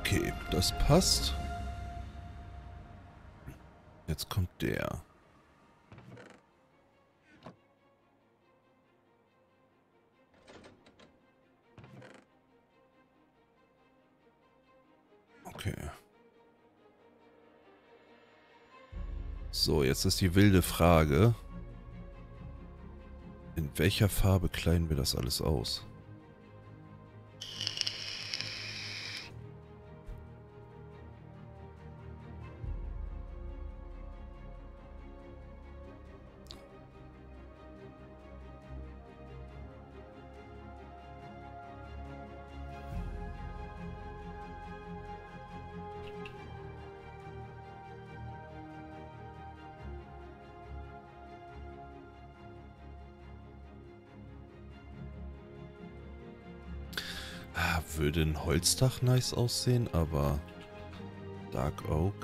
Okay, das passt. Jetzt kommt der. Okay. So, jetzt ist die wilde Frage. In welcher Farbe kleiden wir das alles aus? Würde ein Holzdach nice aussehen, aber Dark Oak.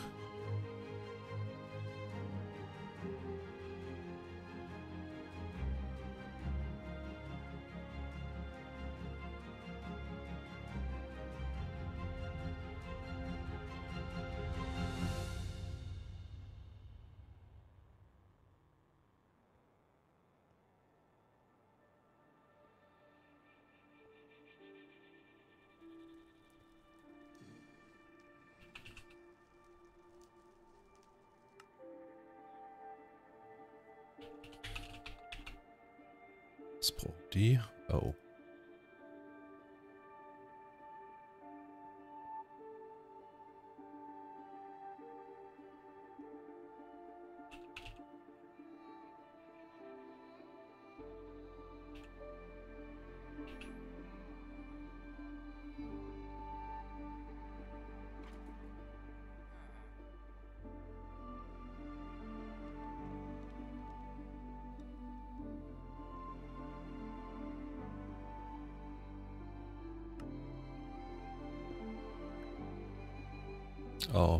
Oh.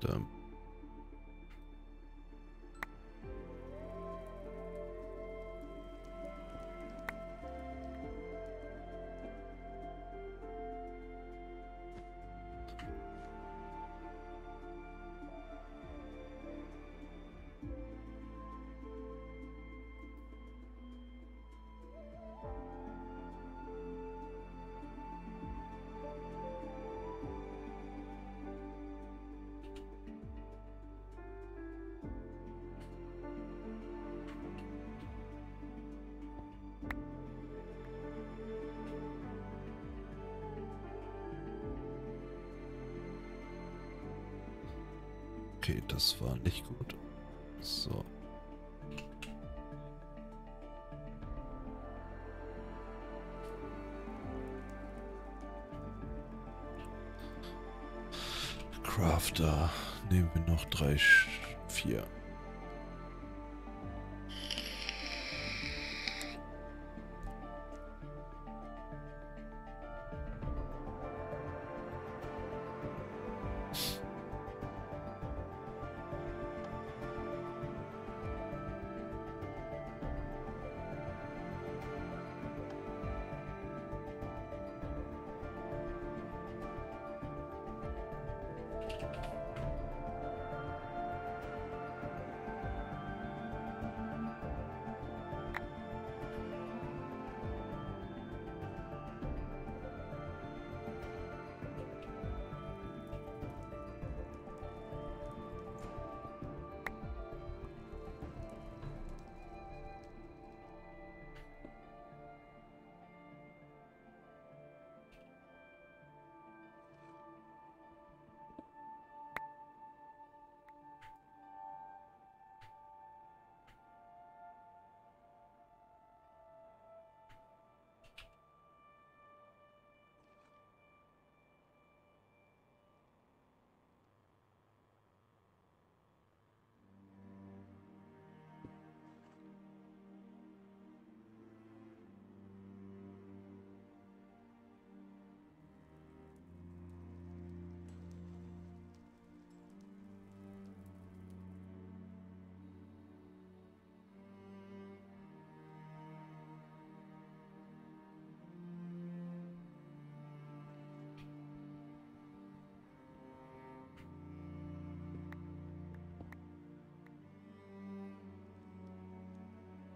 Damn. Okay, das war nicht gut. So. Crafter. Nehmen wir noch 3, 4.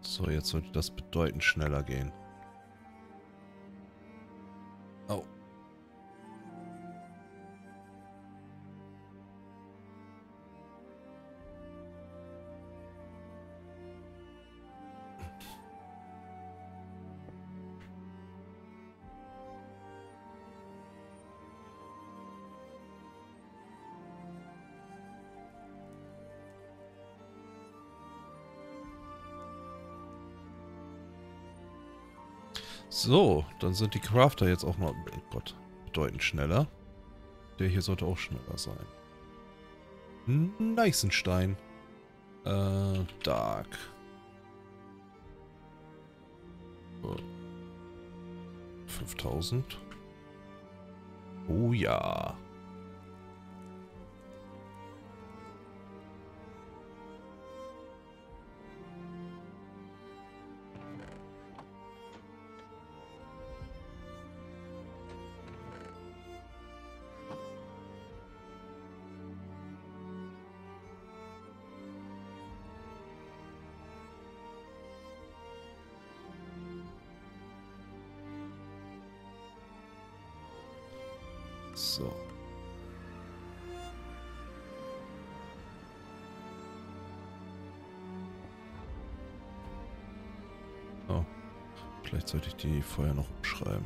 So, jetzt sollte das bedeutend schneller gehen. Oh. So, dann sind die Crafter jetzt auch mal, oh Gott, bedeutend schneller. Der hier sollte auch schneller sein. Nice Stein. Dark. Oh. 5000. Oh ja. So. Oh. Vielleicht sollte ich die vorher noch umschreiben.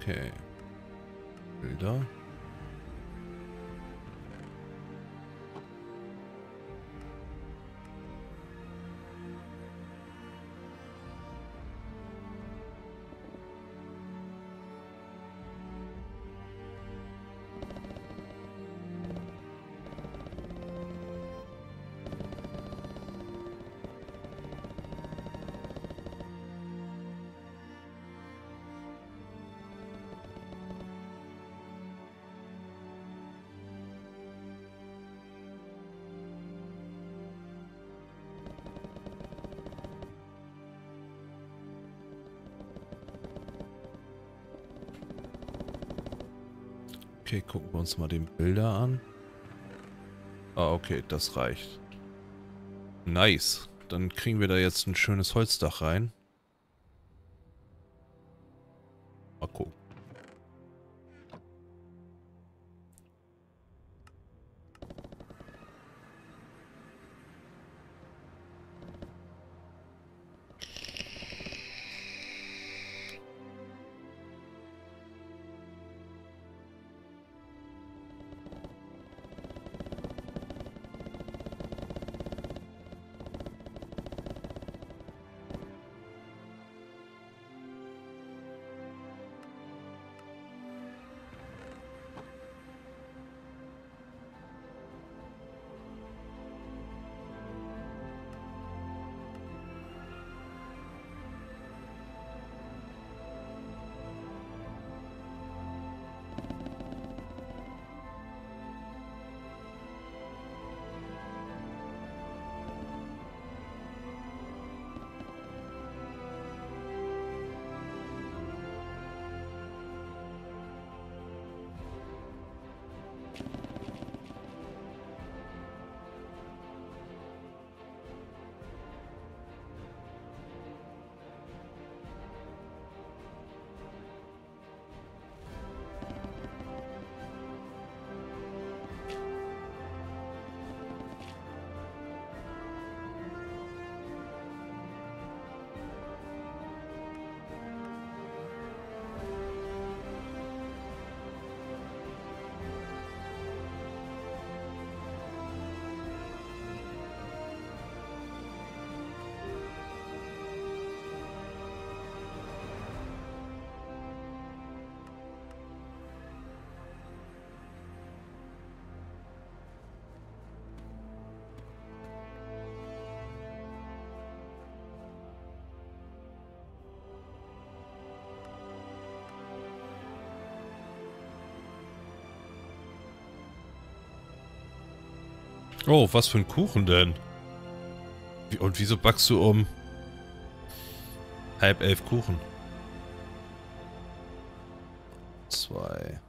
Okay. Bilder. Okay, gucken wir uns mal den Bilder an. Ah, okay, das reicht. Nice. Dann kriegen wir da jetzt ein schönes Holzdach rein. Mal gucken. Oh, was für ein Kuchen denn? Und wieso backst du um 10:30 Kuchen? 2.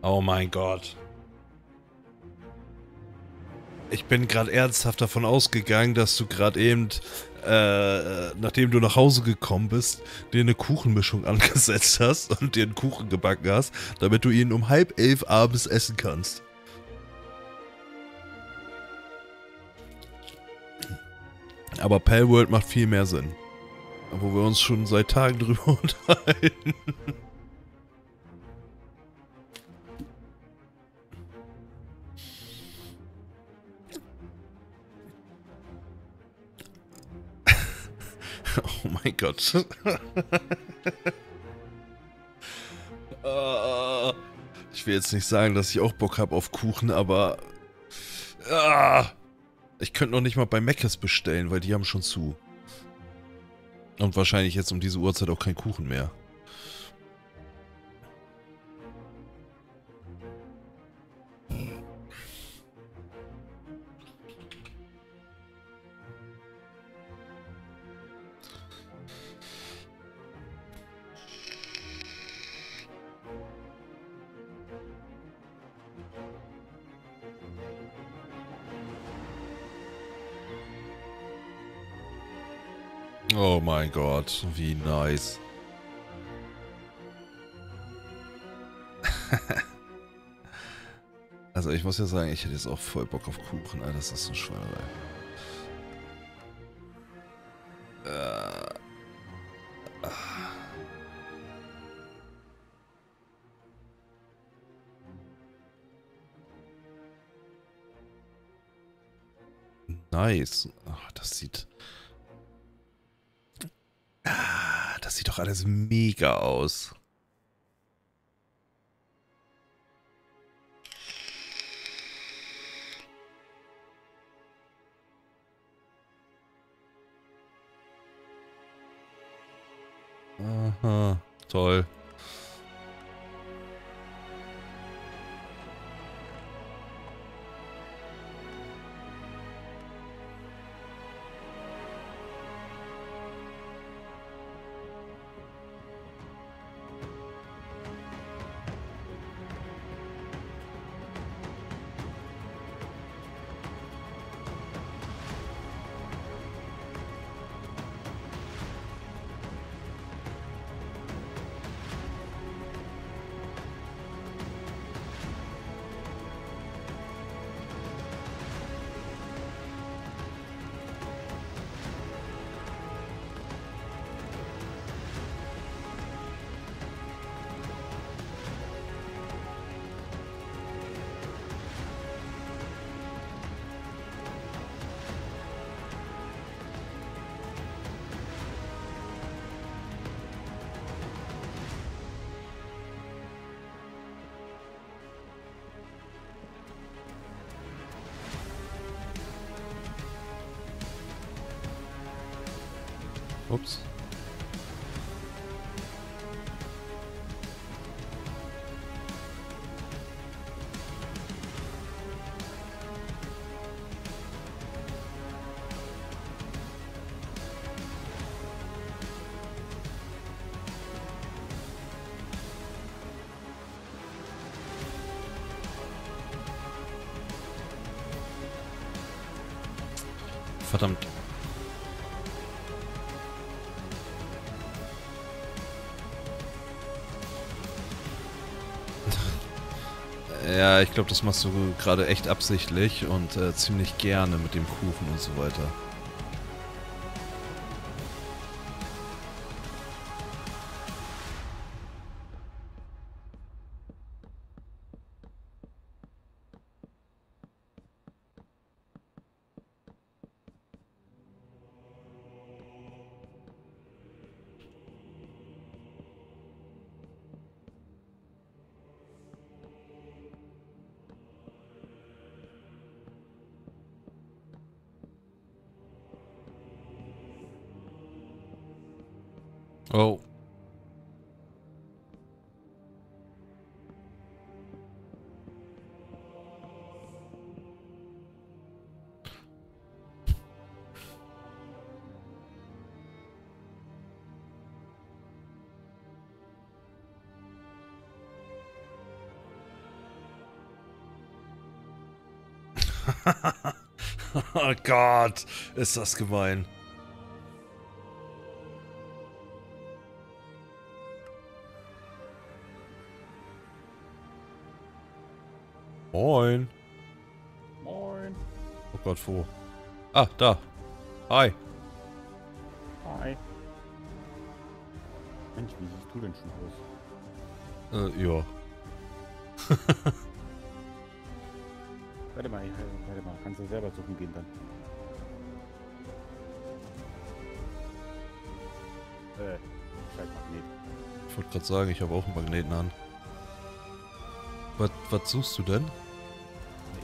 Oh mein Gott. Ich bin gerade ernsthaft davon ausgegangen, dass du gerade eben, nachdem du nach Hause gekommen bist, dir eine Kuchenmischung angesetzt hast und dir einen Kuchen gebacken hast, damit du ihn um 10:30 abends essen kannst. Aber Palworld macht viel mehr Sinn. Wo wir uns schon seit Tagen drüber unterhalten. Oh mein Gott. Ich will jetzt nicht sagen, dass ich auch Bock habe auf Kuchen, aber... ich könnte noch nicht mal bei Meckes bestellen, weil die haben schon zu. Und wahrscheinlich jetzt um diese Uhrzeit auch kein Kuchen mehr. Oh mein Gott, wie nice. Also ich muss ja sagen, ich hätte jetzt auch voll Bock auf Kuchen, Alter, das ist so eine Schweinerei. Nice. Ach, das sieht... Das sieht doch alles mega aus. Aha, toll. Ups. Verdammt. Ja, ich glaube, das machst du gerade echt absichtlich und ziemlich gerne mit dem Kuchen und so weiter. Oh. Oh Gott, ist das gemein. Moin. Moin. Oh Gott, wo? Ah, da. Hi. Hi. Mensch, wie siehst du denn schon aus? Ja. Warte mal, kannst du selber suchen gehen dann? Scheiß Magnet. Ich wollte gerade sagen, ich habe auch einen Magneten an. Was suchst du denn?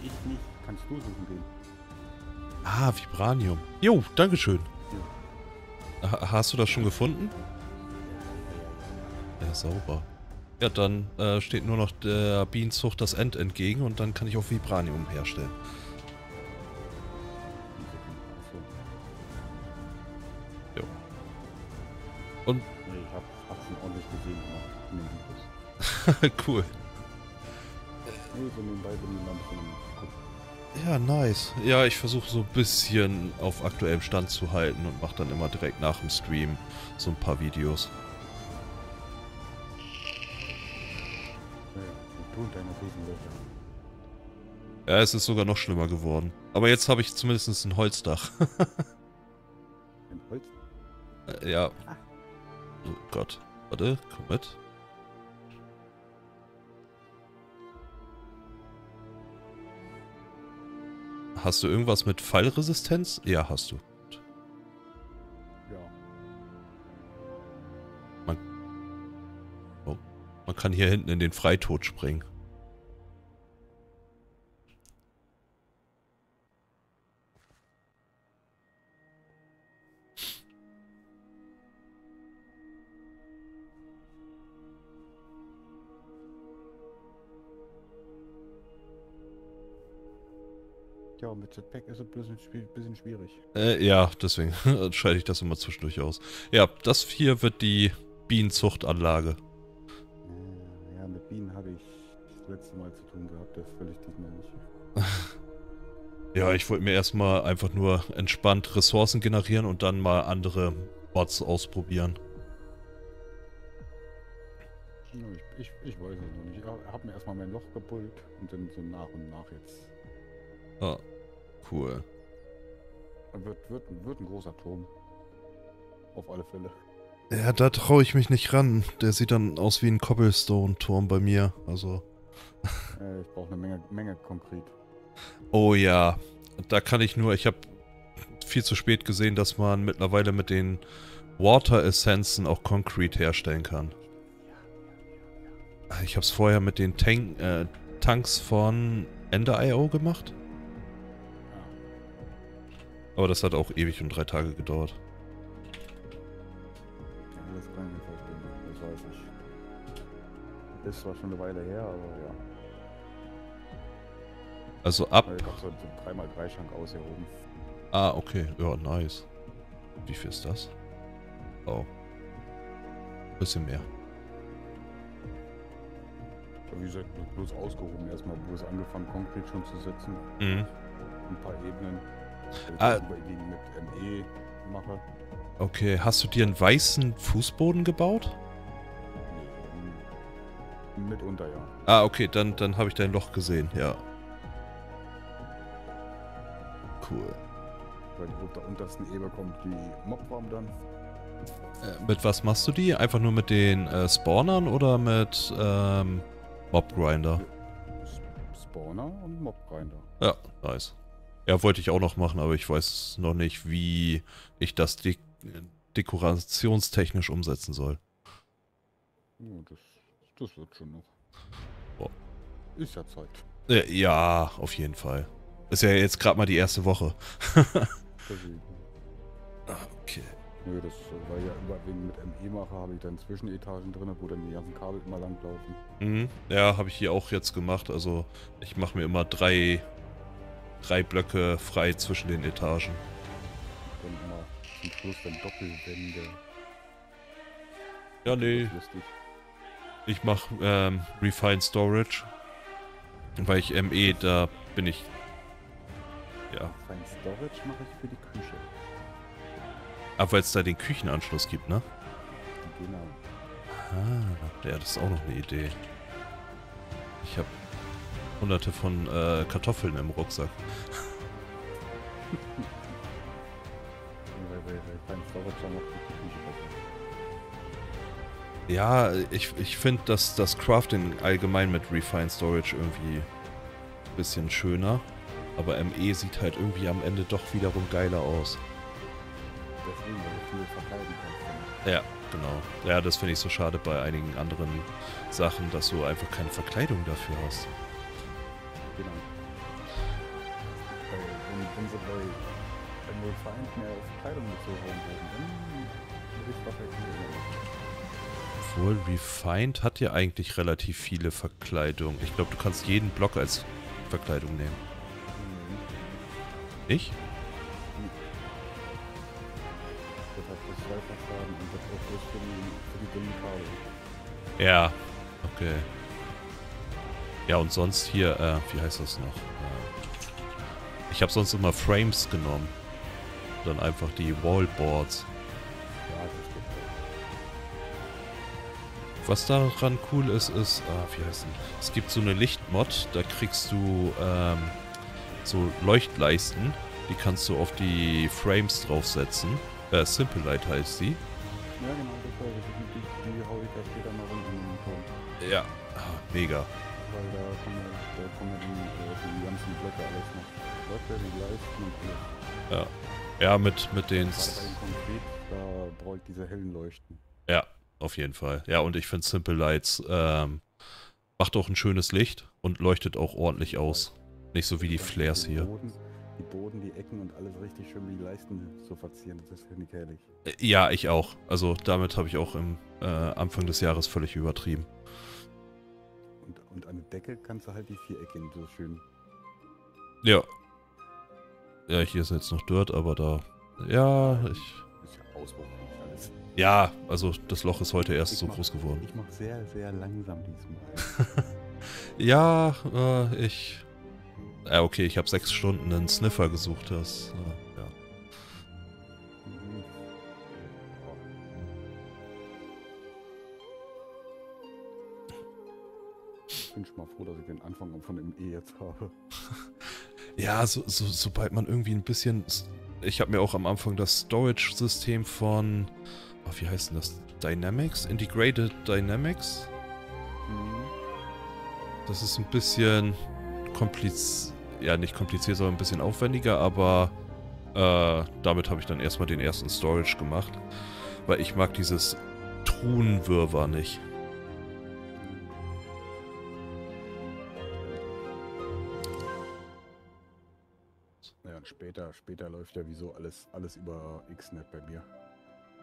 Ich nicht, kannst du suchen gehen. Ah, Vibranium. Jo, dankeschön. Ja. Hast du das schon gefunden? Ja, sauber. Ja, dann steht nur noch der Bienenzucht das End entgegen und dann kann ich auch Vibranium herstellen. Jo. Und... Nee, ich hab schon ordentlich gesehen, aber nee, das. Cool. Nee, so nebenbei bin ich mal ein bisschen... Ja, nice. Ja, ich versuche so ein bisschen auf aktuellem Stand zu halten und mache dann immer direkt nach dem Stream so ein paar Videos. Ja, es ist sogar noch schlimmer geworden. Aber jetzt habe ich zumindest ein Holzdach. Ein Holzdach? Ja. Oh Gott. Warte, komm mit. Hast du irgendwas mit Fallresistenz? Ja, hast du. Ja. Man kann hier hinten in den Freitod springen. Ja, mit Jetpack ist es ein bisschen schwierig. Ja, deswegen schalte ich das immer zwischendurch aus. Ja, das hier wird die Bienenzuchtanlage. Ja, mit Bienen habe ich das letzte Mal zu tun gehabt, das will ich diesmal nicht. Ja, ich wollte mir erstmal einfach nur entspannt Ressourcen generieren und dann mal andere Mods ausprobieren. Ich weiß es noch nicht. Ich habe mir erstmal mein Loch gebullt und dann so nach und nach jetzt. Ah, cool. Wird ein großer Turm. Auf alle Fälle. Ja, da traue ich mich nicht ran. Der sieht dann aus wie ein Cobblestone-Turm bei mir. Also. Ich brauche eine Menge Konkret. Oh ja. Da kann ich nur. Ich habe viel zu spät gesehen, dass man mittlerweile mit den Water Essenzen auch Concrete herstellen kann. Ich habe es vorher mit den Tanks von Ender-IO gemacht. Aber das hat auch ewig und 3 Tage gedauert. Ja, das kann ich nicht verstehen, das weiß ich. Das ist zwar schon eine Weile her, aber ja. Also ab... Ich hab so einen 3x3-Schrank ausgehoben. Ah, okay. Ja, nice. Wie viel ist das? Oh. Ein bisschen mehr. Wie gesagt, bloß ausgehoben erstmal, bloß angefangen, Concrete schon zu setzen. Mhm. Ein paar Ebenen. Ah. Mit ME mache. Okay, hast du dir einen weißen Fußboden gebaut? Mitunter, ja. Ah, okay, dann habe ich dein Loch gesehen, ja. Cool. Weil die auf der untersten Ebene kommt die Mobfarm dann. Mit was machst du die? Einfach nur mit den Spawnern oder mit Mobgrinder? Spawner und Mobgrinder. Ja, nice. Ja, wollte ich auch noch machen, aber ich weiß noch nicht, wie ich das dekorationstechnisch umsetzen soll. Ja, das wird schon noch. Boah. Ist ja Zeit. Ja, auf jeden Fall. Ist ja jetzt gerade mal die erste Woche. Okay. Nö, das war ja überwiegend mit ME-Macher, habe ich dann Zwischenetagen drin, wo dann die ganzen Kabel immer langlaufen. Mhm. Ja, habe ich hier auch jetzt gemacht. Also ich mache mir immer drei Blöcke frei zwischen den Etagen. Und dann immer zum Schluss dann Doppelwände. Ja, nee. Ich mache Refined Storage, weil ich ME, da bin ich. Ja. Refined Storage mache ich für die Küche. Aber weil es da den Küchenanschluss gibt, ne? Genau. Ah, ja, das ist auch noch eine Idee. Ich habe hunderte von Kartoffeln im Rucksack. Ja, ich finde das Crafting allgemein mit Refined Storage irgendwie ein bisschen schöner. Aber ME sieht halt irgendwie am Ende doch wiederum geiler aus. Deswegen, weil du viel verteilen kannst. Ja, genau. Ja, das finde ich so schade bei einigen anderen Sachen, dass du einfach keine Verkleidung dafür hast. Genau. Wenn sie bei Vereint mehr Verkleidung bezogen werden, dann würde ich verkleiden. Obwohl, Refined hat ja eigentlich relativ viele Verkleidungen. Ich glaube, du kannst jeden Block als Verkleidung nehmen. Mhm. Nicht? Mhm. Das hat das Wahlverfahren und das auch bloß für die dünnen Kabel. Ja, okay. Ja, und sonst hier, wie heißt das noch? Ich habe sonst immer Frames genommen. Dann einfach die Wallboards. Ja, das geht. Was daran cool ist, ist, wie heißt denn? Es gibt so eine Lichtmod, da kriegst du so Leuchtleisten, die kannst du auf die Frames draufsetzen. Simple Light heißt sie. Ja, genau, die hau ich da später mal runter in den Turm. Ja, mega. Weil da kommen die ganzen Blöcke alles noch. Blöcke, die Leisten und alles. Ja, ja, mit den. Konkret, da brauche ich diese hellen Leuchten. Ja. Auf jeden Fall. Ja, und ich finde Simple Lights macht auch ein schönes Licht und leuchtet auch ordentlich aus. Nicht so wie die Flares hier. Die Boden, die Ecken und alles richtig schön wie die Leisten zu verzieren. Das finde ich herrlich. Ja, ich auch. Also damit habe ich auch im Anfang des Jahres völlig übertrieben. Und an der Decke kannst du halt die Vierecken so schön. Ja. Ja, hier ist jetzt noch Dirt, aber da... Ja, ich... Ist ja Ausbau. Ja, also das Loch ist heute erst so groß geworden. Ich mache sehr, sehr langsam diesmal. Ja, ich... okay, ich habe 6 Stunden einen Sniffer gesucht, das... ja. Ich bin schon mal froh, dass ich den Anfang von dem E jetzt habe. Ja, sobald man irgendwie ein bisschen... Ich habe mir auch am Anfang das Storage-System von... Oh, wie heißt denn das? Dynamics? Integrated Dynamics? Das ist ein bisschen kompliziert. Ja, nicht kompliziert, sondern ein bisschen aufwendiger, aber damit habe ich dann erstmal den ersten Storage gemacht. Weil ich mag dieses Truhenwirrwarr nicht. Ja, und später läuft ja wieso alles über Xnet bei mir.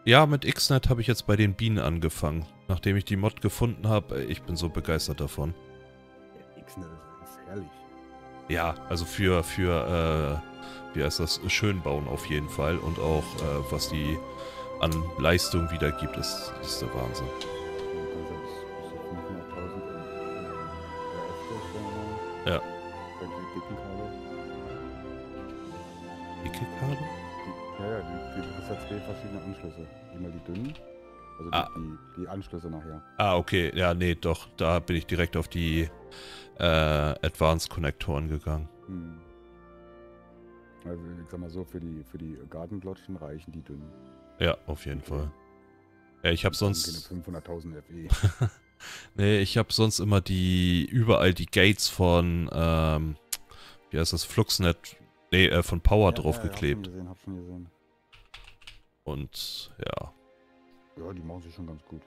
Ja, mit Xnet habe ich jetzt bei den Bienen angefangen. Nachdem ich die Mod gefunden habe, ich bin so begeistert davon. Ja, Xnet ist herrlich. Ja, also für wie heißt das, Schönbauen auf jeden Fall. Und auch, was die an Leistung wiedergibt, ist der Wahnsinn. Ja. Dicke Kabel? Ja, du hast ja 2 verschiedene Anschlüsse. Immer die dünnen, also die Anschlüsse nachher. Ah, okay. Ja, nee, doch. Da bin ich direkt auf die Advanced-Konnektoren gegangen. Hm. Also, ich sag mal so, für die Gartenglottchen reichen die dünnen. Ja, auf jeden Fall. Ja, ich habe sonst... 500.000 FE. Nee, ich habe sonst immer überall die Gates von, wie heißt das, Fluxnet... Nee, von Power draufgeklebt. Ja, hab schon gesehen. Und, ja. Ja, die machen sich schon ganz gut.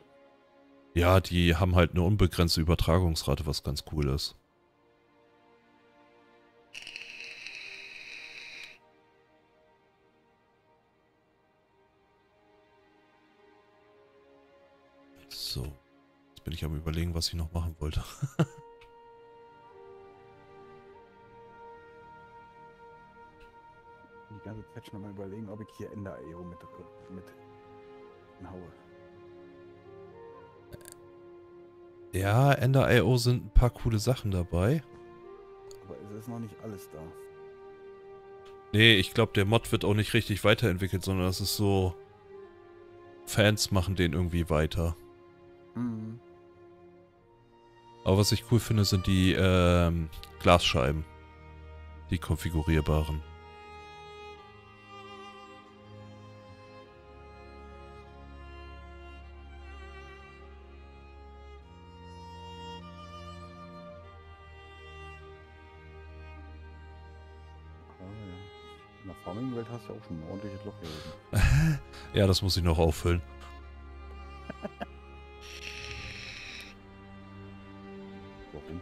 Ja, die haben halt eine unbegrenzte Übertragungsrate, was ganz cool ist. So. Jetzt bin ich am Überlegen, was ich noch machen wollte. Die ganze Zeit schon mal überlegen, ob ich hier Ender-IO mit haue. Ja, Ender-IO sind ein paar coole Sachen dabei. Aber es ist noch nicht alles da. Nee, ich glaube, der Mod wird auch nicht richtig weiterentwickelt, sondern das ist so... Fans machen den irgendwie weiter. Mhm. Aber was ich cool finde, sind die Glasscheiben. Die konfigurierbaren. Hast du auch schon ein ordentliches Loch hier oben. Ja, das muss ich noch auffüllen. Warum?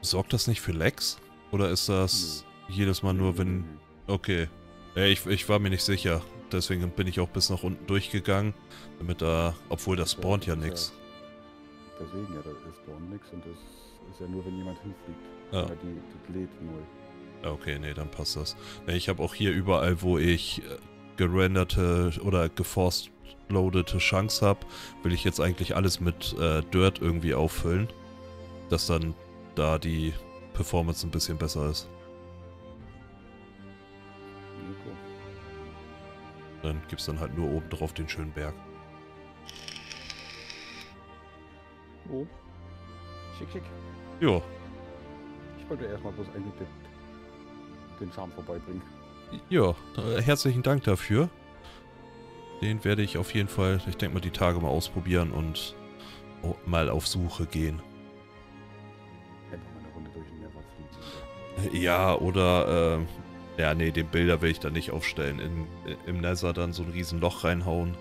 Sorgt das nicht für Lags? Oder ist das jedes Mal nur, wenn... Okay. Ich war mir nicht sicher. Deswegen bin ich auch bis nach unten durchgegangen. Damit da... Obwohl, das spawnt ja nichts. Deswegen, ja, das spawnt nichts. Und das ist ja nur, wenn jemand hinfliegt. Ja. Oder die lädt null. Okay, nee, dann passt das. Nee, ich habe auch hier überall, wo ich gerenderte oder geforced-loadete Chunks habe, will ich jetzt eigentlich alles mit Dirt irgendwie auffüllen, dass dann da die Performance ein bisschen besser ist. Okay. Dann gibt es dann halt nur oben drauf den schönen Berg. Oh. Schick, schick. Jo. Ich wollte erstmal bloß den Charme vorbeibringen. Ja, herzlichen Dank dafür. Den werde ich auf jeden Fall, ich denke mal, die Tage mal ausprobieren und mal auf Suche gehen. Einfach mal eine Runde durch den Nether fliegen. Ja, oder, ja, nee, den Bilder will ich dann nicht aufstellen. Im Nether dann so ein riesen Loch reinhauen.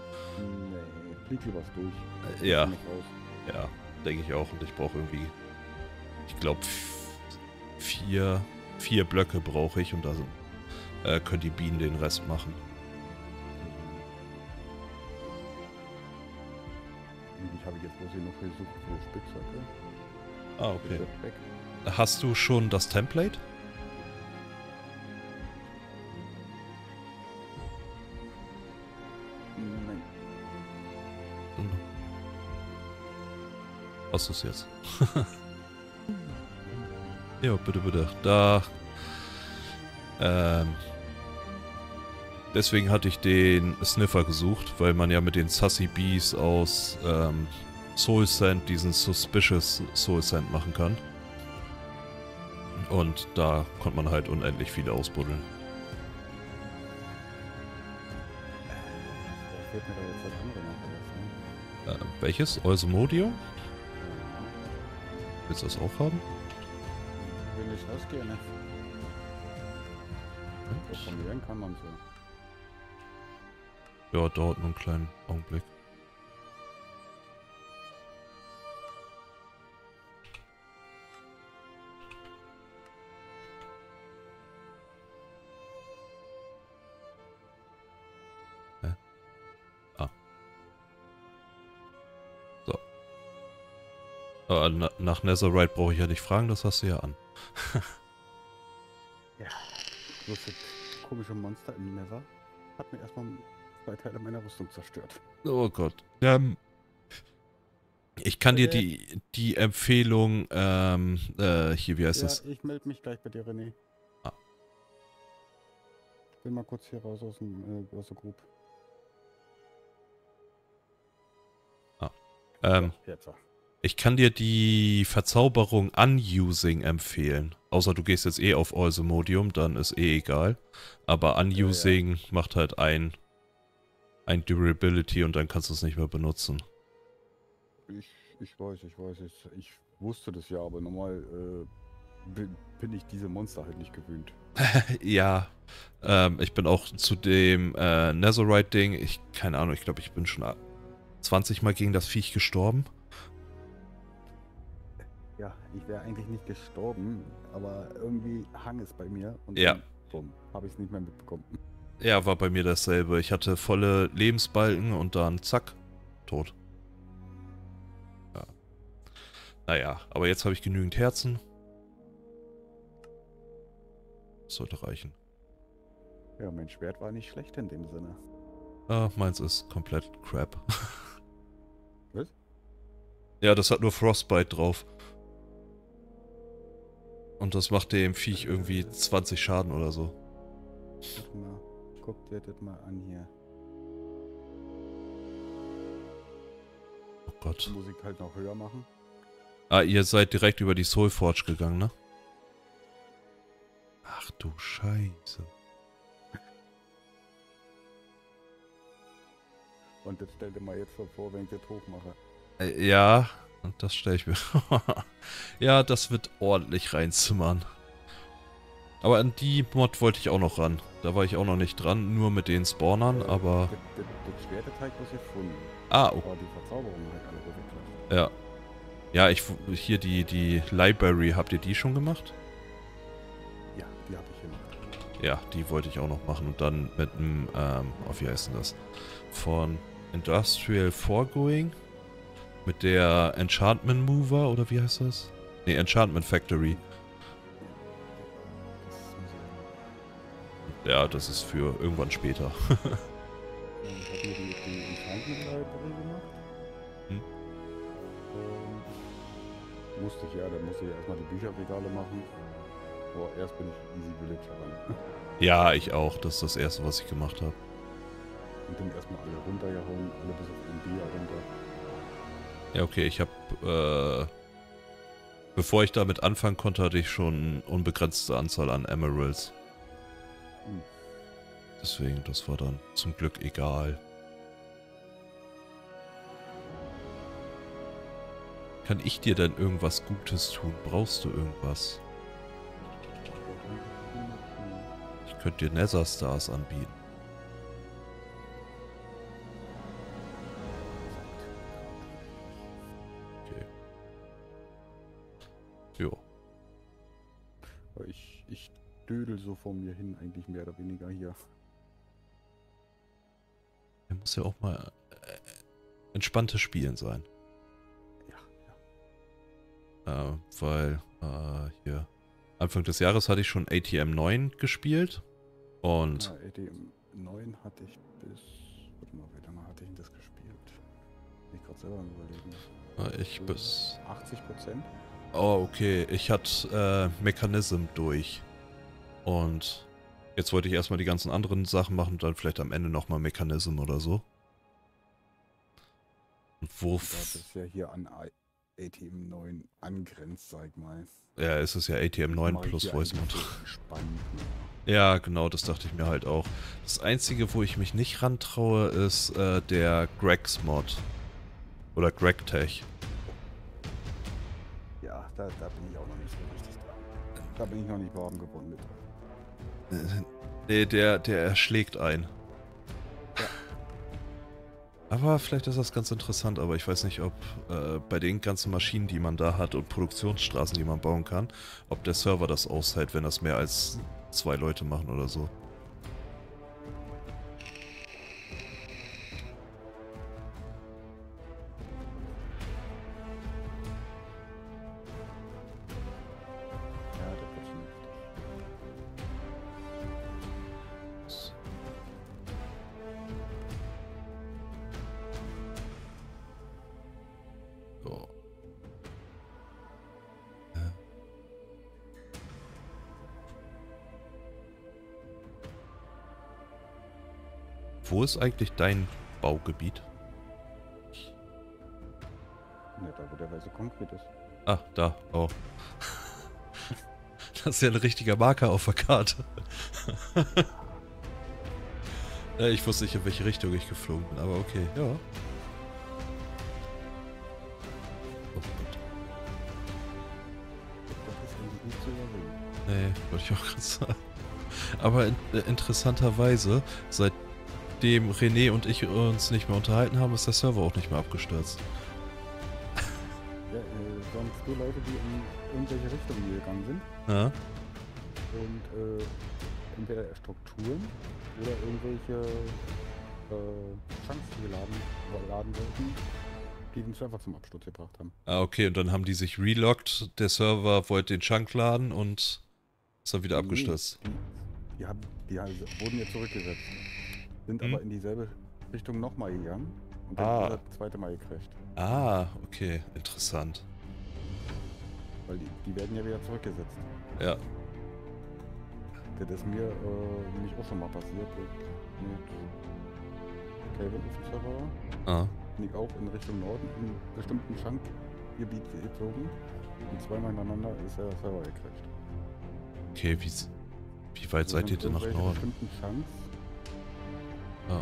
Nee, flieg lieber durch. Ja, ja, denke ich auch. Und ich brauche irgendwie, ich glaube, vier Blöcke brauche ich und da können die Bienen den Rest machen. Ich habe jetzt bloß hier noch versucht für Spitzhacke. Ah, okay. Hast du schon das Template? Nein. Hast du es jetzt? Ja, bitte, bitte. Da. Deswegen hatte ich den Sniffer gesucht, weil man ja mit den Sassy Bees aus Soul Sand diesen Suspicious Soul Sand machen kann. Und da konnte man halt unendlich viele ausbuddeln. Da fehlt mir doch jetzt das andere noch. Welches? Eusomodium? Willst du das auch haben? Das gerne. Kontrollieren kann man so. Ja, dauert nur einen kleinen Augenblick. Hä? Ah. So. Aber nach Netherite brauche ich ja nicht fragen, das hast du ja an. Ja, bloß das komische Monster im Nether hat mir erstmal 2 Teile meiner Rüstung zerstört. Oh Gott. Ich kann dir die Empfehlung, hier, wie heißt das? Ich melde mich gleich bei dir, René. Ah. Bin mal kurz hier raus aus der Gruppe. Ah. Jetzt auch. Ich kann dir die Verzauberung Unusing empfehlen. Außer du gehst jetzt eh auf Eusomodium, dann ist eh egal. Aber Unusing macht halt ein Durability und dann kannst du es nicht mehr benutzen. Ich weiß. Ich wusste das ja, aber normal bin ich diese Monster halt nicht gewöhnt. Ja. Ich bin auch zu dem Netherite-Ding. Keine Ahnung, ich glaube, ich bin schon 20 Mal gegen das Viech gestorben. Ja, ich wäre eigentlich nicht gestorben, aber irgendwie hang es bei mir und dann habe ich es nicht mehr mitbekommen. Ja, war bei mir dasselbe. Ich hatte volle Lebensbalken und dann zack, tot. Ja. Naja, aber jetzt habe ich genügend Herzen. Das sollte reichen. Ja, mein Schwert war nicht schlecht in dem Sinne. Ah, meins ist komplett crap. Was? Ja, das hat nur Frostbite drauf. Und das macht dem Viech irgendwie 20 Schaden oder so. Guck mal, guck dir das mal an hier. Oh Gott. Die Musik halt noch höher machen. Ah, ihr seid direkt über die Soulforge gegangen, ne? Ach du Scheiße. Und das stell dir mal jetzt vor, wenn ich das hochmache. Ja, und das stelle ich mir vor. Ja, das wird ordentlich reinzimmern. Aber an die Mod wollte ich auch noch ran. Da war ich auch noch nicht dran, nur mit den Spawnern, aber... Das Schwerteteig muss ich gefunden. Ah, okay. Aber die Verzauberung hat alle bewegt. Ja. Ja, hier die Library, habt ihr die schon gemacht? Ja, die habe ich gemacht. Ja, die wollte ich auch noch machen. Und dann mit einem, wie heißt denn das? Von... Industrial Foregoing mit der Enchantment Mover oder wie heißt das? Ne, Enchantment Factory. Ja, das ist für irgendwann später. Ich habe mir die Enchantment Library gemacht. Musste ich ja, dann musste ich erstmal die Bücherregale machen. Boah, erst bin ich Easy Villager ran. Ja, ich auch. Das ist das erste, was ich gemacht habe. Und dann erstmal alle runtergehauen, alle bis auf den Bier runter. Ja, okay, ich habe, bevor ich damit anfangen konnte, hatte ich schon eine unbegrenzte Anzahl an Emeralds. Deswegen, das war dann zum Glück egal. Kann ich dir denn irgendwas Gutes tun? Brauchst du irgendwas? Ich könnte dir Nether Stars anbieten. Jo. Ich dödel so vor mir hin, eigentlich mehr oder weniger hier. Er muss ja auch mal entspanntes Spielen sein. Ja. Weil hier Anfang des Jahres hatte ich schon ATM 9 gespielt und... Ja, ATM 9 hatte ich bis... Warte mal, wie lange hatte ich das gespielt? Bin ich gerade selber am Überlegen. Ich so bis... 80%? Oh, okay. Ich hatte Mechanism durch. Und jetzt wollte ich erstmal die ganzen anderen Sachen machen und dann vielleicht am Ende nochmal Mechanism oder so. Und wo... Das ist ja hier an ATM 9 angrenzt, sag mal. Ja, es ist ja ATM 9 plus VoiceMod. Ja, genau, das dachte ich mir halt auch. Das Einzige, wo ich mich nicht rantraue, ist der Greg's Mod. Oder Greg Tech. Ja, da bin ich auch noch nicht so richtig dran. Da bin ich noch nicht warm geworden mit. Nee, der erschlägt ein. Ja. Aber vielleicht ist das ganz interessant, aber ich weiß nicht, ob bei den ganzen Maschinen, die man da hat und Produktionsstraßen, die man bauen kann, ob der Server das aushält, wenn das mehr als 2 Leute machen oder so. Wo ist eigentlich dein Baugebiet? Ja, da wo der weiße Konkret ist. Ah, da. Oh. Das ist ja ein richtiger Marker auf der Karte. Ja, ich wusste nicht, in welche Richtung ich geflogen bin, aber okay, ja. Oh Gott. Das ist irgendwie nicht zu erwähnen. Nee, wollte ich auch gerade sagen. Aber interessanterweise, seit dem René und ich uns nicht mehr unterhalten haben, ist der Server auch nicht mehr abgestürzt. Ja, waren viele Leute, die in irgendwelche Richtungen gegangen sind. Ja. Und entweder Strukturen oder irgendwelche Chancen geladen wurden, die den Server zum Absturz gebracht haben. Ah, okay, und dann haben die sich relockt, der Server wollte den Chunk laden und ist dann wieder abgestürzt. Die wurden jetzt zurückgesetzt, sind aber in dieselbe Richtung nochmal gegangen und dann das zweite Mal gekriegt. Ah, okay, interessant. Weil die werden ja wieder zurückgesetzt. Ja. Das ist mir nämlich auch schon mal passiert. Mit Calvin auf dem Server. Ah. Bin ich auch in Richtung Norden in einem bestimmten Schankgebiet gezogen. Und zweimal hintereinander ist der Server gekriegt. Okay, wie weit seid ihr denn nach Norden? In bestimmten Shanks. Ah.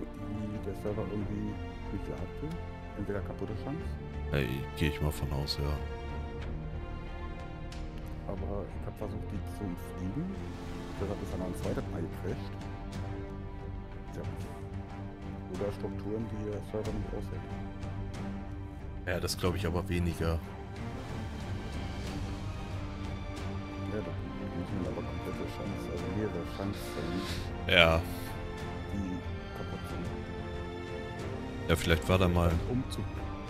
Die der Server irgendwie nicht hatte. Entweder kaputte Shanks. Hey, gehe ich mal von aus, ja. Aber ich habe versucht, die zu umfliegen. Deshalb ist dann ein zweites Mal gecrasht. Ja. Oder Strukturen, die der Server nicht aushält. Ja, das glaube ich aber weniger. Ja, da müssen aber komplette Chancen, also mehrere Chancen. Ja. Die kaputt sind. Ja, vielleicht war da mal. Umzug.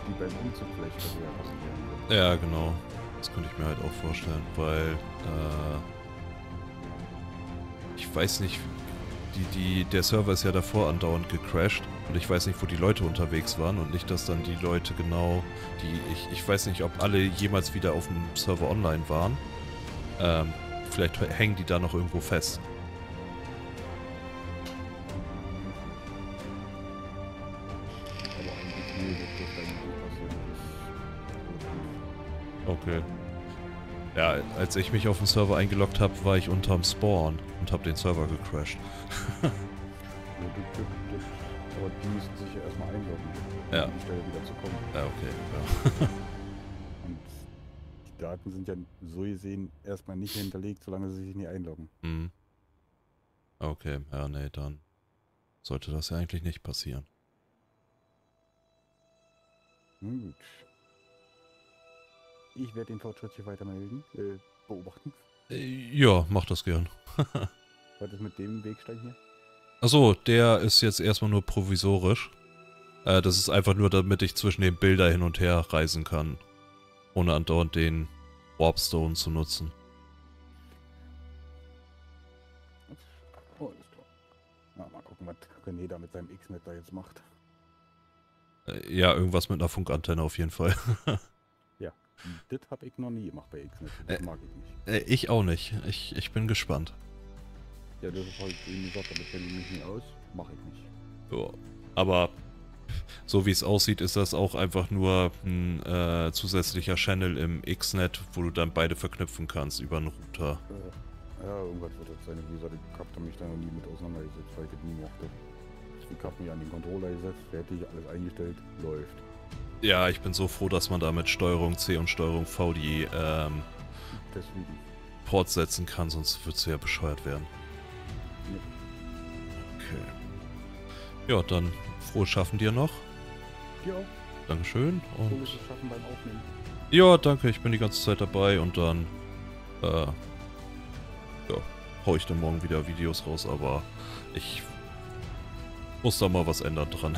Die beim Umzug vielleicht wieder passieren wird. Ja, genau. Das könnte ich mir halt auch vorstellen, weil ich weiß nicht, der Server ist ja davor andauernd gecrashed und ich weiß nicht, wo die Leute unterwegs waren und nicht, dass dann die Leute genau, ich weiß nicht, ob alle jemals wieder auf dem Server online waren. Vielleicht hängen die da noch irgendwo fest. Okay. Ja, als ich mich auf den Server eingeloggt habe, war ich unterm Spawn und habe den Server gecrashed. Aber die müssen sich ja erstmal einloggen, ja, um die Stelle wieder zu kommen. Ja, okay, ja. Und die Daten sind ja so gesehen erstmal nicht hinterlegt, solange sie sich nicht einloggen. Mhm. Okay, ja, nee, dann sollte das ja eigentlich nicht passieren. Gut. Ich werde den Fortschritt hier weiter beobachten. Ja, mach das gern. Was ist mit dem Wegstein hier? Achso, der ist jetzt erstmal nur provisorisch. Das ist einfach nur, damit ich zwischen den Bildern hin und her reisen kann. Ohne andauernd den Warpstone zu nutzen. Oh, alles klar. Na, mal gucken, was René da mit seinem Xnet da jetzt macht. Ja, irgendwas mit einer Funkantenne auf jeden Fall. Das habe ich noch nie gemacht bei Xnet. Das mag ich nicht. Ich auch nicht. Ich bin gespannt. Ja, das ist halt eben gesagt, damit kenne ich mich nicht aus. Mache ich nicht. Ja, aber so wie es aussieht, ist das auch einfach nur ein zusätzlicher Channel im Xnet, wo du dann beide verknüpfen kannst über einen Router. Ja, irgendwas wird das sein. Wie gesagt, ich habe mich da noch nie mit auseinandergesetzt, weil ich das nie mochte. Ich habe mich an den Controller gesetzt, fertig, alles eingestellt, läuft. Ja, ich bin so froh, dass man da mit Steuerung C und Steuerung V die Ports setzen kann, sonst würdest du ja bescheuert werden. Okay. Ja, dann frohes Schaffen dir noch. Ja. Dankeschön. Und frohes Schaffen beim Aufnehmen. Ja, danke, ich bin die ganze Zeit dabei und dann ja, hau ich dann morgen wieder Videos raus, aber ich muss da mal was ändern dran.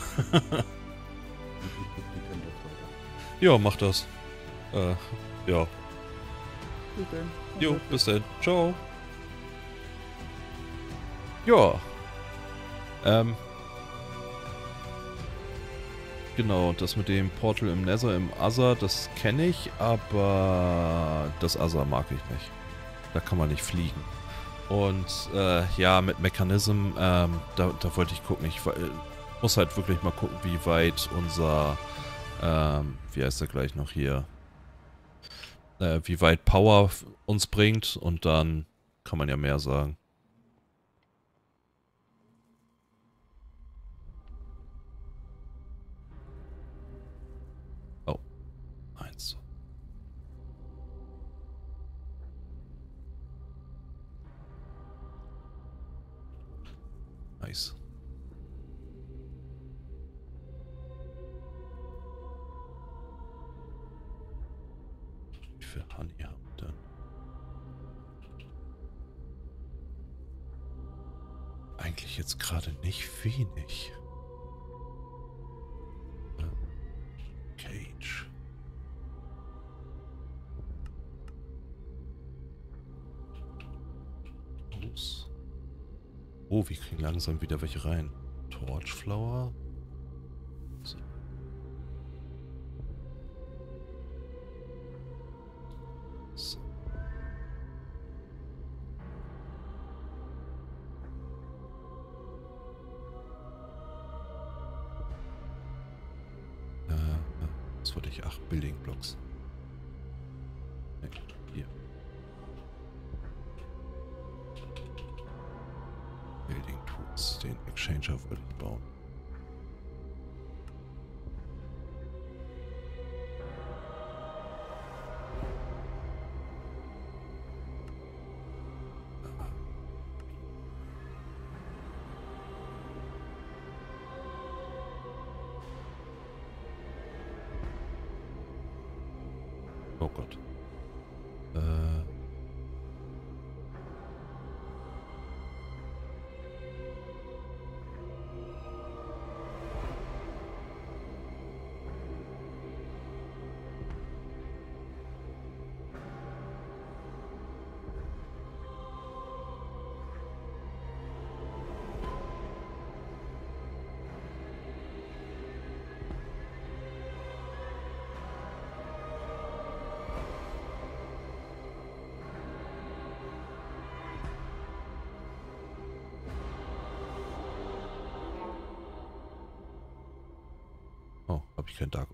Ja, mach das. Ja. Jo, bis dann. Ciao. Ja. Genau, das mit dem Portal im Nether, im Other, das kenne ich, aber das Other mag ich nicht. Da kann man nicht fliegen. Und ja, mit Mechanism, da wollte ich gucken. Ich muss halt wirklich mal gucken, wie weit unser... wie heißt er gleich noch hier? Wie weit Power uns bringt und dann kann man ja mehr sagen. Oh. 1. Nice. Für Honey haben dann. jetzt gerade nicht wenig. Cage. Ups. Oh, wir kriegen langsam wieder welche rein. Torchflower. So. So. Das wollte ich. 8 Building Blocks. Hier. Building Tools. Den Exchanger würde ich bauen. Kein Tag.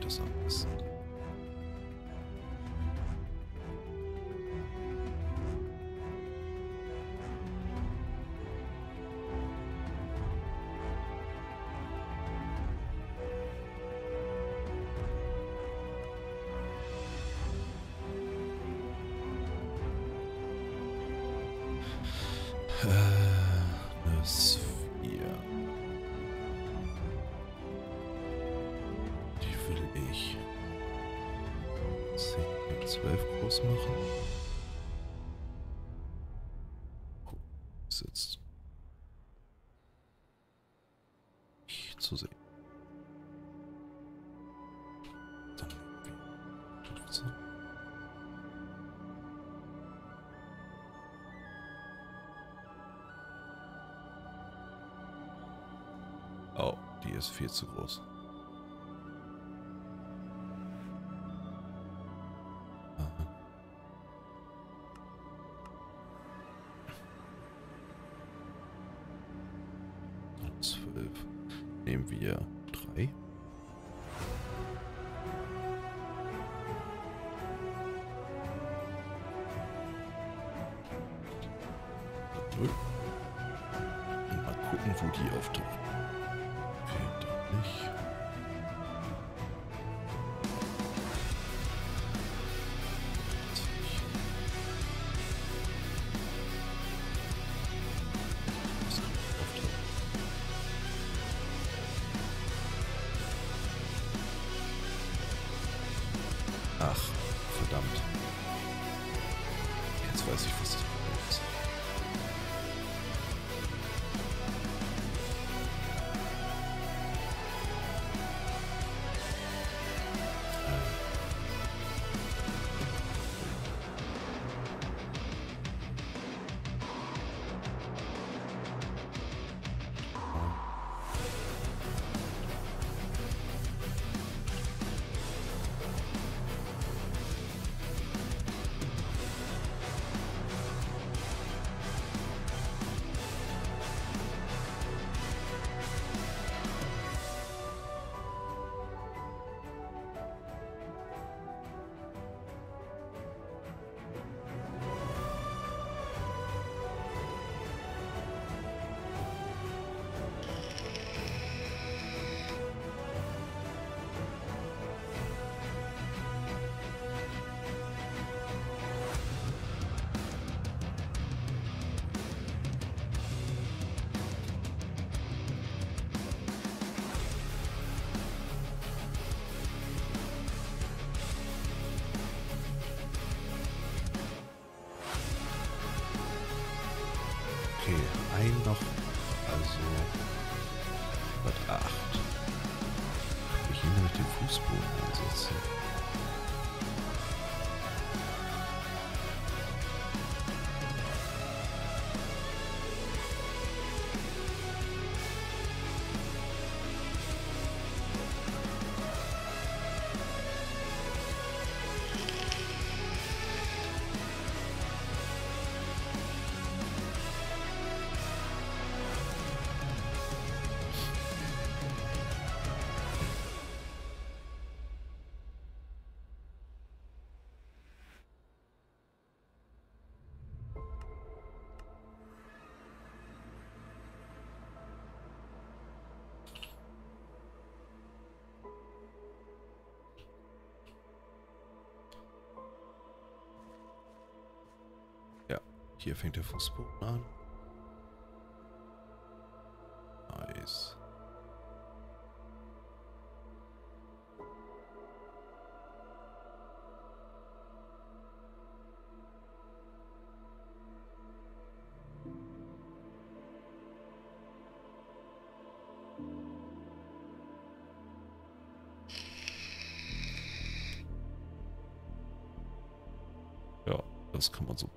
Das am besten. Das machen. Oh, ist jetzt nicht zu sehen. Dann 15. Oh, die ist viel zu groß. Auftauchen. Okay, doch nicht. Jetzt weiß ich, was das Problem ist. Hier fängt der Fußboden an. Nice. Ja, das kann man so.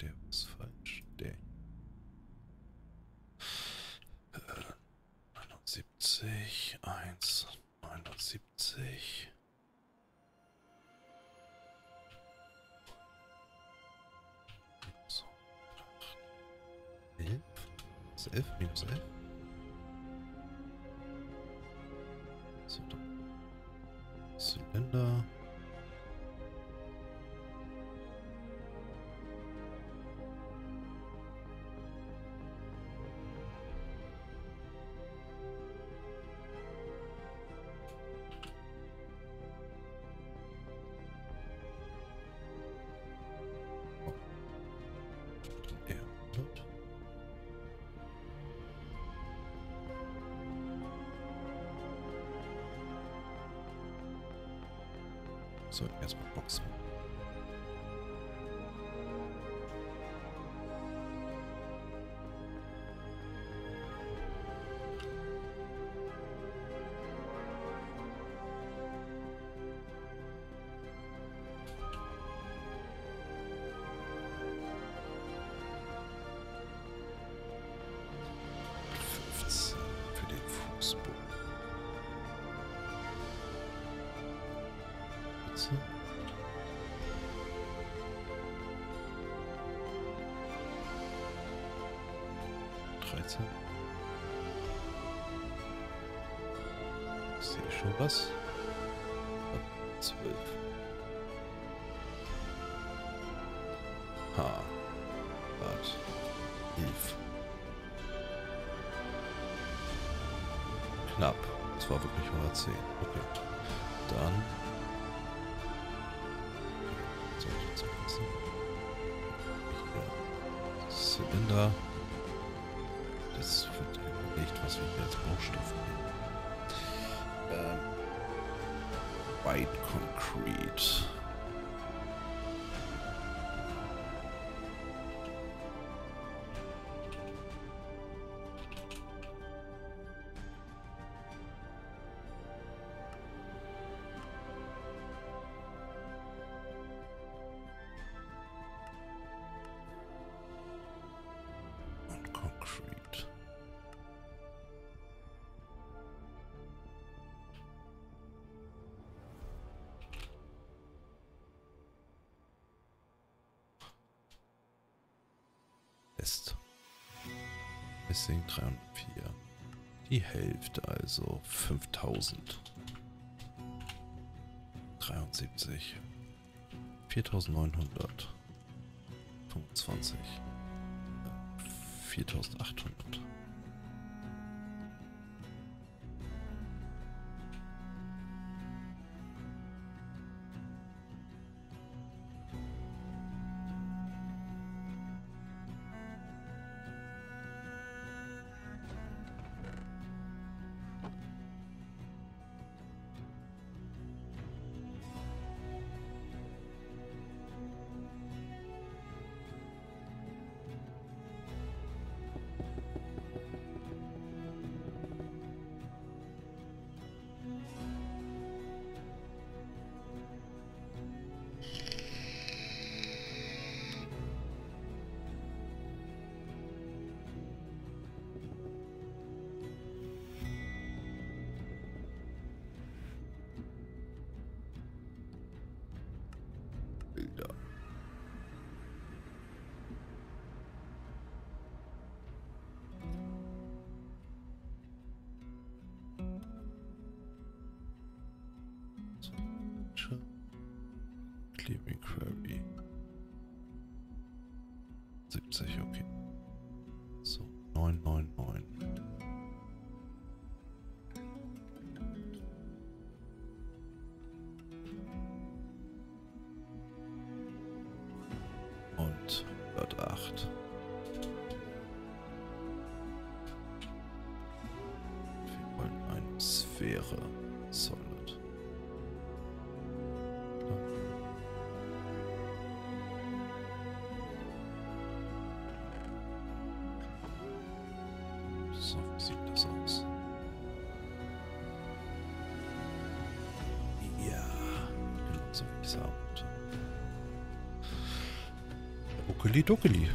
Der ist falsch. Der. 79, 1, 79. So. 11? Das ist 11 minus 11? So, Zylinder. So, erstmal Boxen. Ich sehe schon was. 12. Ha. Wart. 11. Knapp. Das war wirklich 110. Okay. Dann. Soll ich jetzt vergessen? Zylinder. Das wird nicht, was wir hier als Baustoff nehmen. White Concrete. Missing 3 und 4. Die Hälfte, also 5000. 73. 4900. 25. 4800. Clearing Query 70, okay. So, 999. Und 108. 4,1 Sphäre. Sorry. Duckeli.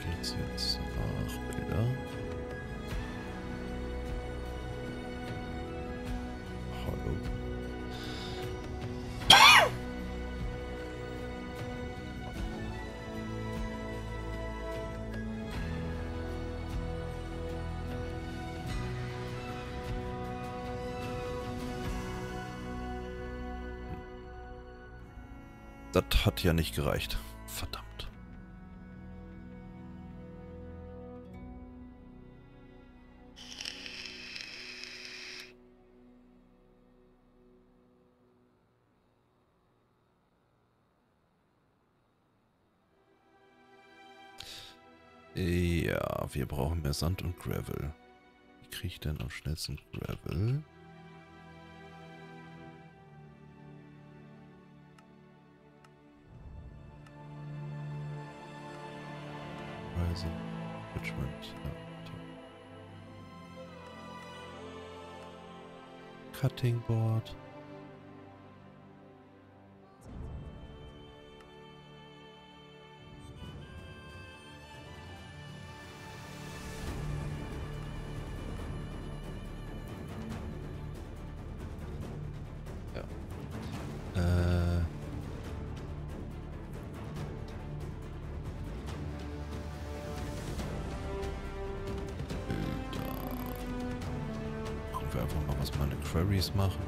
Geht's jetzt nach Bilder? Hallo. Das hat ja nicht gereicht. Verdammt. Ja, wir brauchen mehr Sand und Gravel. Wie kriege ich denn am schnellsten Gravel? Also, Richmond, ja. Cutting Board. Machen.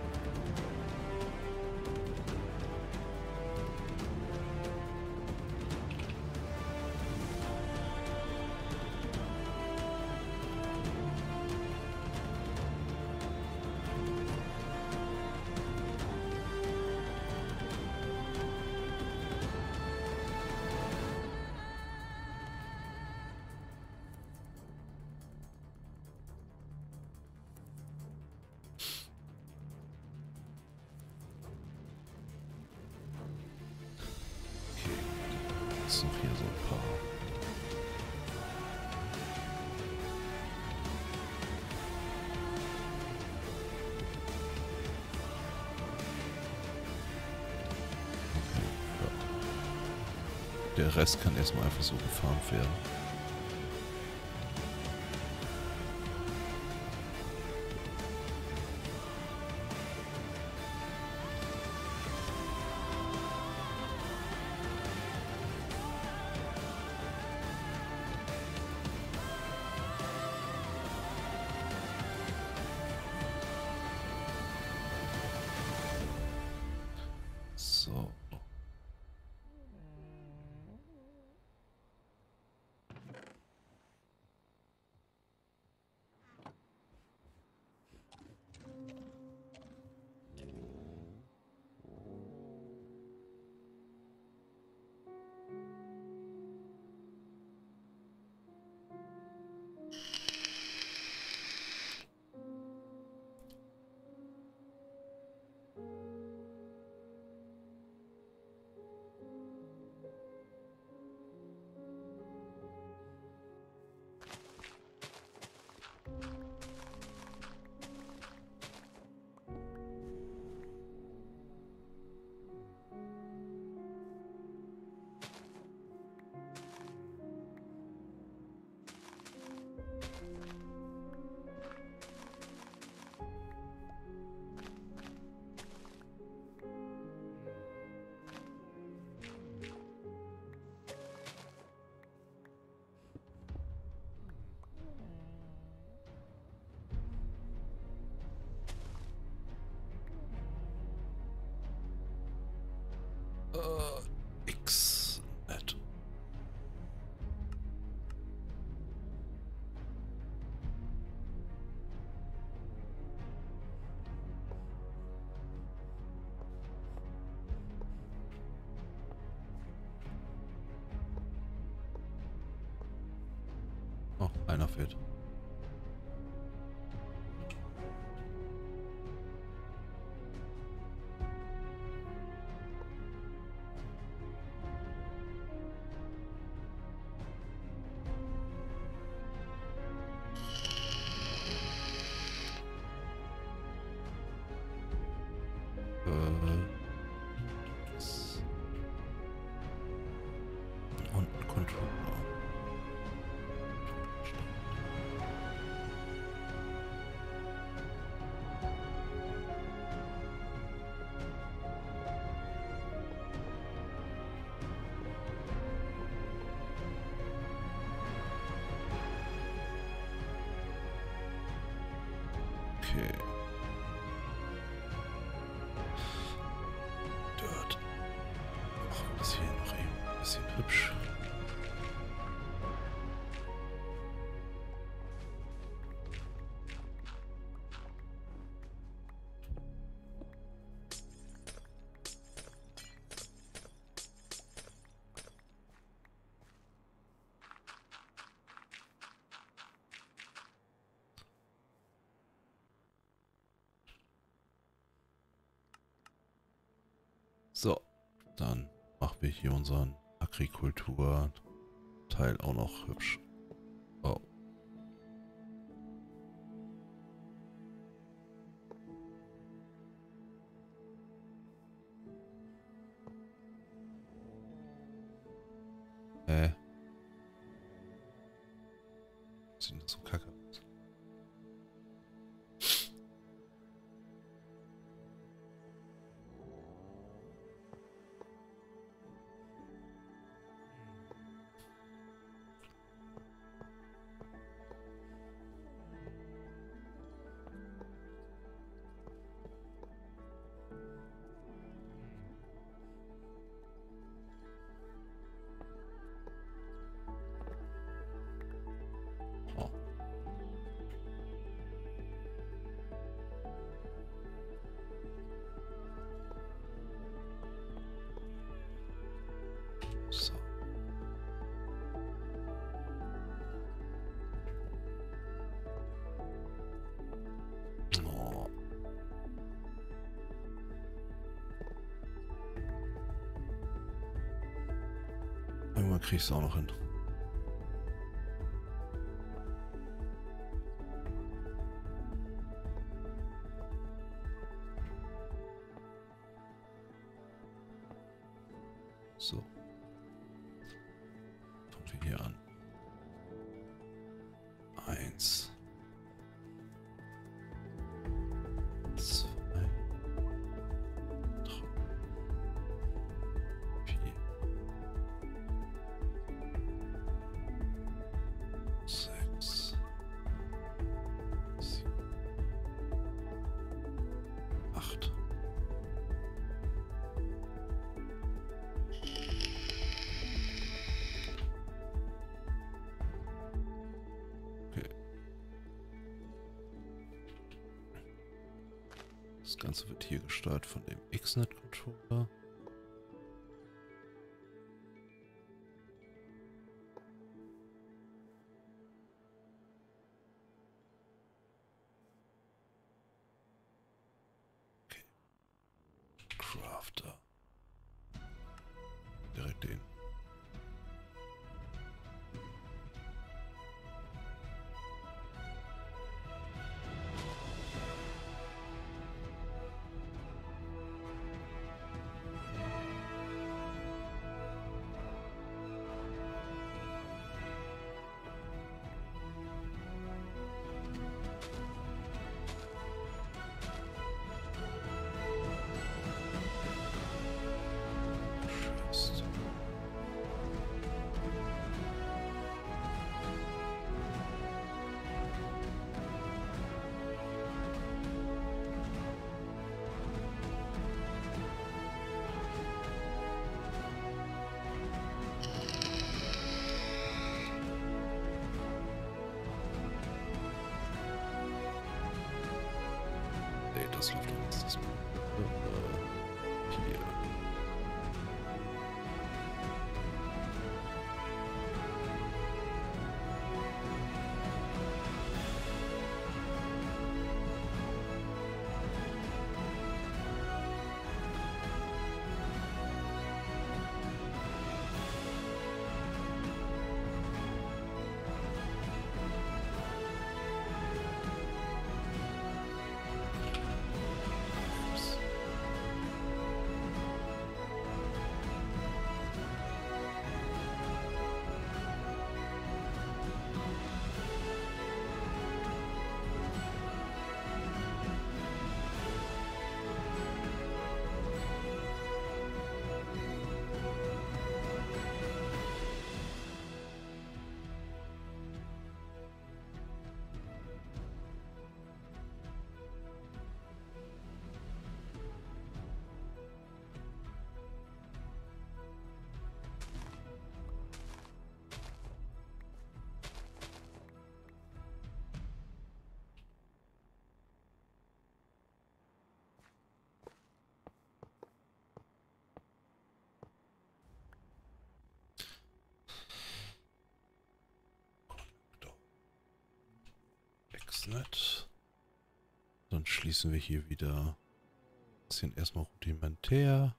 Noch hier so ein paar. Okay, ja. Der Rest kann erstmal einfach so gefarmt werden. Xnet. Oh, einer fehlt. Dann machen wir hier unseren Agrikulturteil auch noch hübsch. Wow. Sieht das so kacke aus. Krieg ich's auch noch hin. So. Fangen wir hier an. 1. 2. Steuert von dem Xnet-Controller. Okay. Crafter. Direkt den. Das läuft uns das mal. Hier. Xnet. Dann schließen wir hier wieder ein bisschen erstmal rudimentär.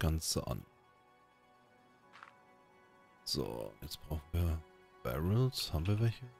Ganze an. So, jetzt brauchen wir Barrels. Haben wir welche?